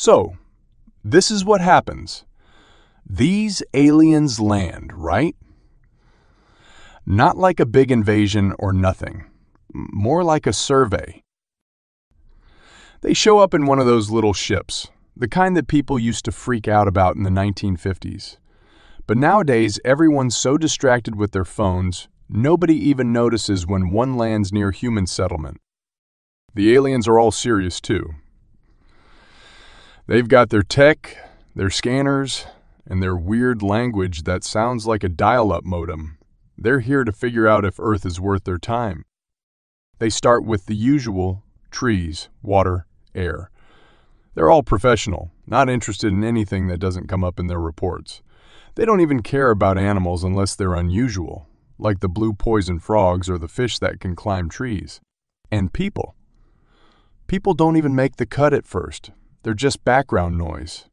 So, this is what happens. These aliens land, right? Not like a big invasion or nothing. More like a survey. They show up in one of those little ships, the kind that people used to freak out about in the 1950s. But nowadays, everyone's so distracted with their phones, nobody even notices when one lands near human settlement. The aliens are all serious, too. They've got their tech, their scanners, and their weird language that sounds like a dial-up modem. They're here to figure out if Earth is worth their time. They start with the usual: trees, water, air. They're all professional, not interested in anything that doesn't come up in their reports. They don't even care about animals unless they're unusual, like the blue poison frogs or the fish that can climb trees. And people. People don't even make the cut at first. They're just background noise.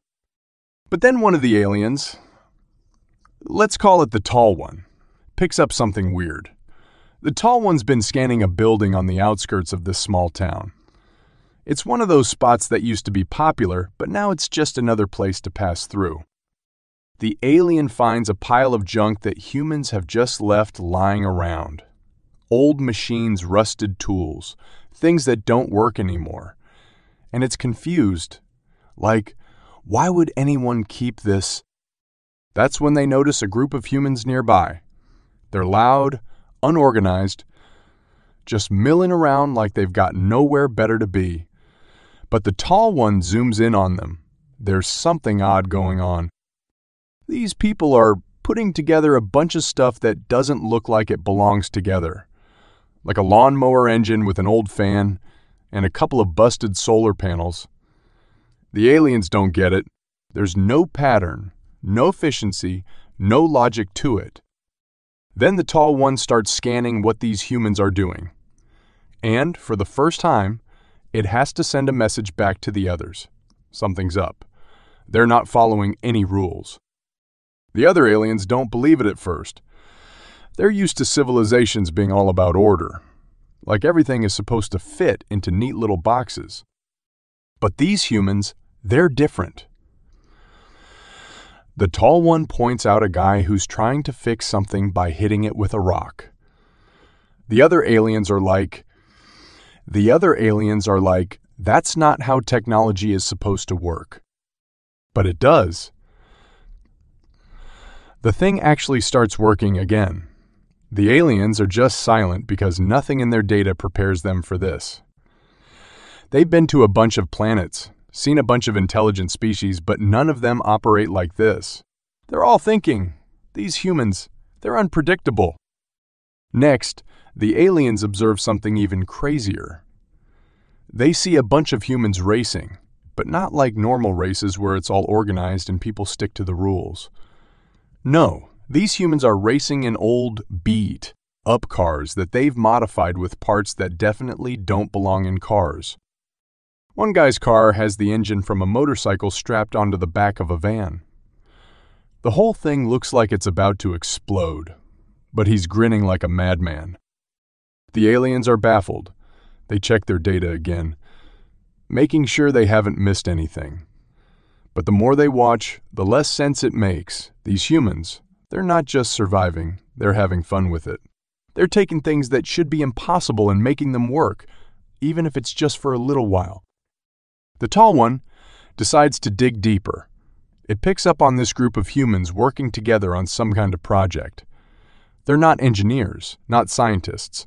But then one of the aliens, let's call it the tall one, picks up something weird. The tall one's been scanning a building on the outskirts of this small town. It's one of those spots that used to be popular, but now it's just another place to pass through. The alien finds a pile of junk that humans have just left lying around. Old machines, rusted tools, things that don't work anymore. And it's confused. Like, why would anyone keep this? That's when they notice a group of humans nearby. They're loud, unorganized, just milling around like they've got nowhere better to be. But the tall one zooms in on them. There's something odd going on. These people are putting together a bunch of stuff that doesn't look like it belongs together. Like a lawnmower engine with an old fan and a couple of busted solar panels. The aliens don't get it. There's no pattern, no efficiency, no logic to it. Then the tall one starts scanning what these humans are doing. And, for the first time, it has to send a message back to the others. Something's up. They're not following any rules. The other aliens don't believe it at first. They're used to civilizations being all about order. Like everything is supposed to fit into neat little boxes. But these humans, they're different. The tall one points out a guy who's trying to fix something by hitting it with a rock. The other aliens are like, that's not how technology is supposed to work. But it does. The thing actually starts working again. The aliens are just silent because nothing in their data prepares them for this. They've been to a bunch of planets, seen a bunch of intelligent species, but none of them operate like this. They're all thinking, these humans, they're unpredictable. Next, the aliens observe something even crazier. They see a bunch of humans racing, but not like normal races where it's all organized and people stick to the rules. No, these humans are racing an old beat up cars that they've modified with parts that definitely don't belong in cars. One guy's car has the engine from a motorcycle strapped onto the back of a van. The whole thing looks like it's about to explode, but he's grinning like a madman. The aliens are baffled. They check their data again, making sure they haven't missed anything. But the more they watch, the less sense it makes. These humans, they're not just surviving, they're having fun with it. They're taking things that should be impossible and making them work, even if it's just for a little while. The tall one decides to dig deeper. It picks up on this group of humans working together on some kind of project. They're not engineers, not scientists,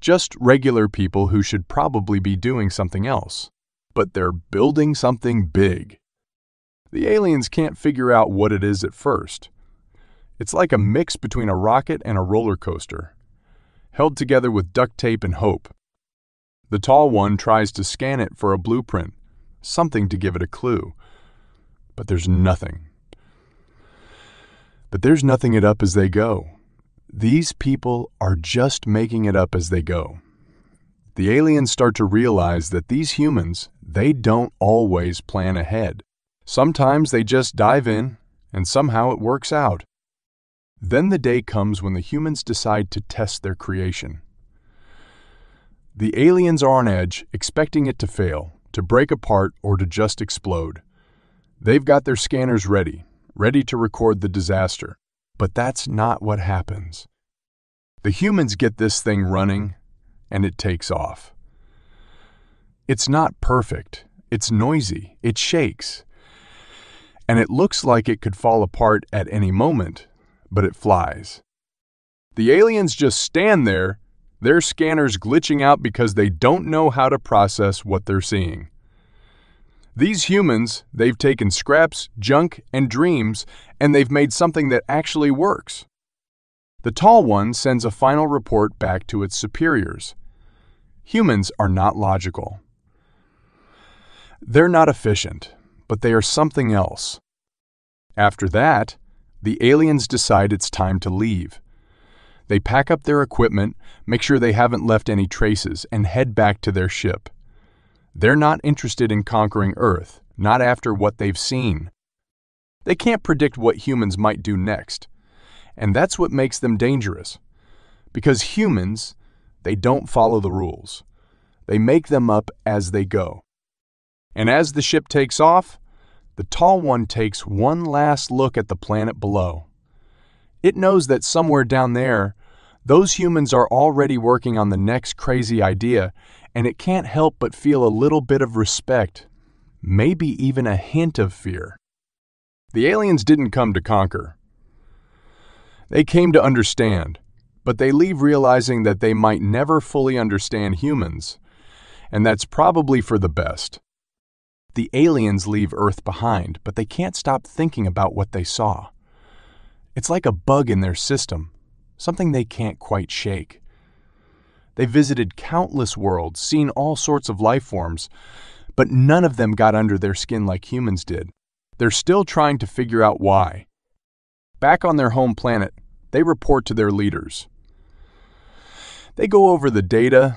just regular people who should probably be doing something else. But they're building something big. The aliens can't figure out what it is at first. It's like a mix between a rocket and a roller coaster, held together with duct tape and hope. The tall one tries to scan it for a blueprint, something to give it a clue. But there's nothing. It up as they go. These people are just making it up as they go. The aliens start to realize that these humans, they don't always plan ahead. Sometimes they just dive in, and somehow it works out. Then the day comes when the humans decide to test their creation. The aliens are on edge, expecting it to fail, to break apart, or to just explode. They've got their scanners ready to record the disaster. But that's not what happens. The humans get this thing running, and it takes off. It's not perfect. It's noisy. It shakes. And it looks like it could fall apart at any moment, but it flies. The aliens just stand there, their scanners glitching out because they don't know how to process what they're seeing. These humans, they've taken scraps, junk, and dreams, and they've made something that actually works. The tall one sends a final report back to its superiors. Humans are not logical. They're not efficient, but they are something else. After that, the aliens decide it's time to leave. They pack up their equipment, make sure they haven't left any traces, and head back to their ship. They're not interested in conquering Earth, not after what they've seen. They can't predict what humans might do next. And that's what makes them dangerous. Because humans, they don't follow the rules. They make them up as they go. And as the ship takes off, the tall one takes one last look at the planet below. It knows that somewhere down there, those humans are already working on the next crazy idea, and it can't help but feel a little bit of respect, maybe even a hint of fear. The aliens didn't come to conquer. They came to understand, but they leave realizing that they might never fully understand humans, and that's probably for the best. The aliens leave Earth behind, but they can't stop thinking about what they saw. It's like a bug in their system, something they can't quite shake. They visited countless worlds, seen all sorts of life forms, but none of them got under their skin like humans did. They're still trying to figure out why. Back on their home planet, they report to their leaders. They go over the data,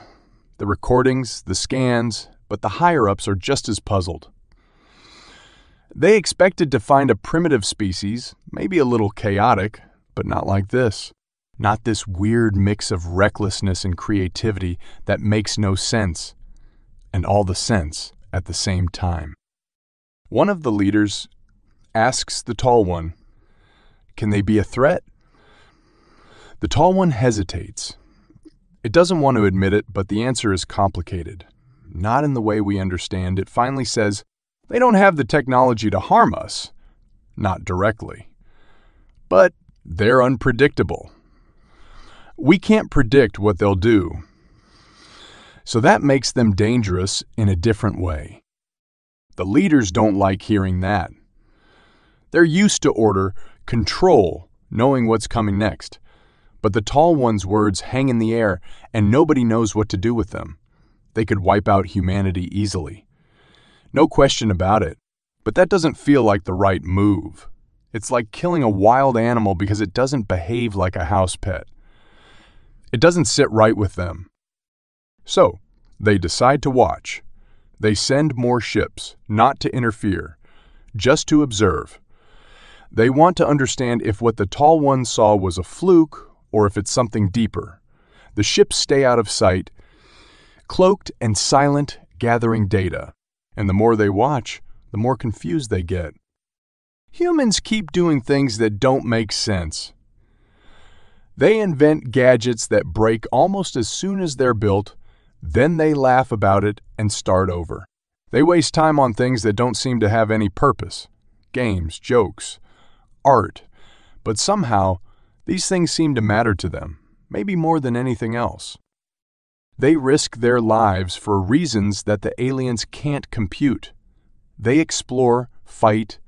the recordings, the scans, but the higher-ups are just as puzzled. They expected to find a primitive species, maybe a little chaotic, but not like this. Not this weird mix of recklessness and creativity that makes no sense, and all the sense at the same time. One of the leaders asks the tall one, "Can they be a threat?" The tall one hesitates. It doesn't want to admit it, but the answer is complicated. Not in the way we understand. It finally says, "They don't have the technology to harm us, not directly. But they're unpredictable. We can't predict what they'll do. So that makes them dangerous in a different way." The leaders don't like hearing that. They're used to order, control, knowing what's coming next. But the tall one's words hang in the air, and nobody knows what to do with them. They could wipe out humanity easily. No question about it. But that doesn't feel like the right move. It's like killing a wild animal because it doesn't behave like a house pet. It doesn't sit right with them. So, they decide to watch. They send more ships, not to interfere, just to observe. They want to understand if what the tall one saw was a fluke or if it's something deeper. The ships stay out of sight, cloaked and silent, gathering data. And the more they watch, the more confused they get. Humans keep doing things that don't make sense. They invent gadgets that break almost as soon as they're built, then they laugh about it and start over. They waste time on things that don't seem to have any purpose. Games, jokes, art. But somehow, these things seem to matter to them, maybe more than anything else. They risk their lives for reasons that the aliens can't compute. They explore, fight,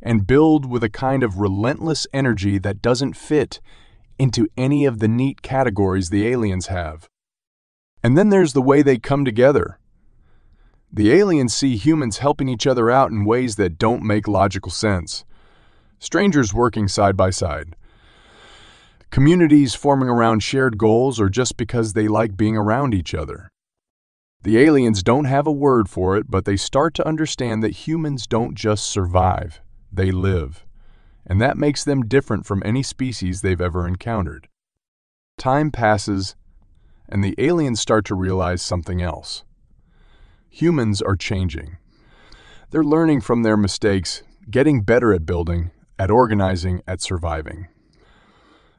and build with a kind of relentless energy that doesn't fit into any of the neat categories the aliens have. And then there's the way they come together. The aliens see humans helping each other out in ways that don't make logical sense. Strangers working side by side. Communities forming around shared goals or just because they like being around each other. The aliens don't have a word for it, but they start to understand that humans don't just survive, they live. And that makes them different from any species they've ever encountered. Time passes, and the aliens start to realize something else. Humans are changing. They're learning from their mistakes, getting better at building, at organizing, at surviving.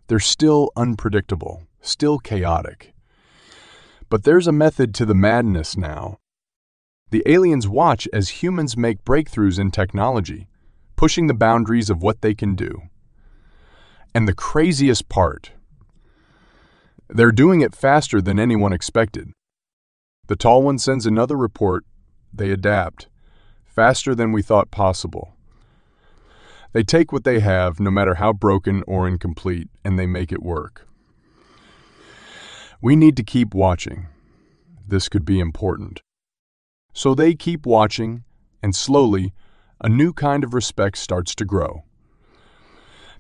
They're still unpredictable, still chaotic. But there's a method to the madness now. The aliens watch as humans make breakthroughs in technology, pushing the boundaries of what they can do. And the craziest part, they're doing it faster than anyone expected. The tall one sends another report. They adapt, faster than we thought possible. They take what they have, no matter how broken or incomplete, and they make it work. We need to keep watching. This could be important. So they keep watching, and slowly, a new kind of respect starts to grow.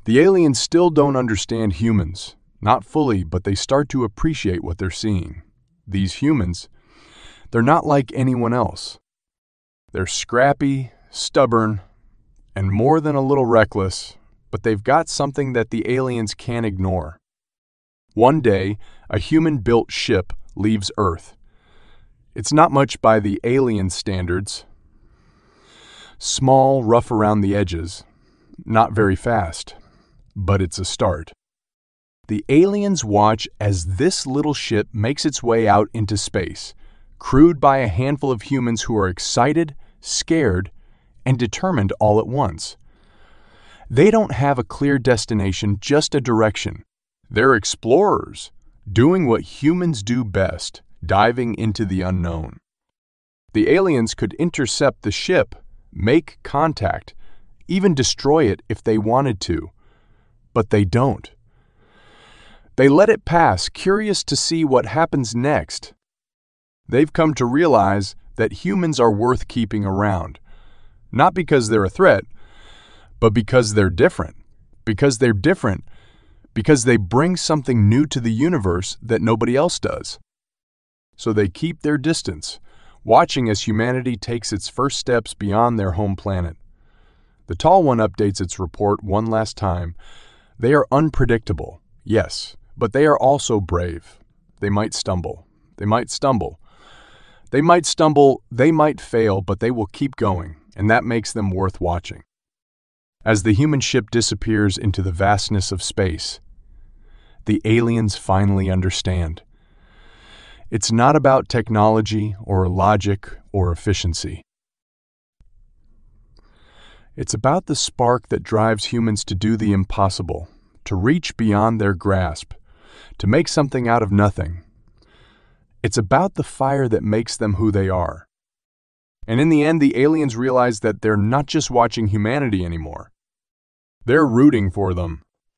The aliens still don't understand humans, not fully, but they start to appreciate what they're seeing. These humans, they're not like anyone else. They're scrappy, stubborn, and more than a little reckless, but they've got something that the aliens can't ignore. One day, a human-built ship leaves Earth. It's not much by the alien standards. Small, rough around the edges. Not very fast, but it's a start. The aliens watch as this little ship makes its way out into space, crewed by a handful of humans who are excited, scared, and determined all at once. They don't have a clear destination, just a direction. They're explorers, doing what humans do best, diving into the unknown. The aliens could intercept the ship, make contact, even destroy it if they wanted to, but they don't. They let it pass, curious to see what happens next. They've come to realize that humans are worth keeping around, not because they're a threat, but because they're different. Because they bring something new to the universe that nobody else does. So they keep their distance, watching as humanity takes its first steps beyond their home planet. The tall one updates its report one last time. They are unpredictable, yes, but they are also brave. They might stumble. They might fail, but they will keep going, and that makes them worth watching. As the human ship disappears into the vastness of space, the aliens finally understand. It's not about technology or logic or efficiency. It's about the spark that drives humans to do the impossible, to reach beyond their grasp, to make something out of nothing. It's about the fire that makes them who they are. And in the end, the aliens realize that they're not just watching humanity anymore. They're rooting for them.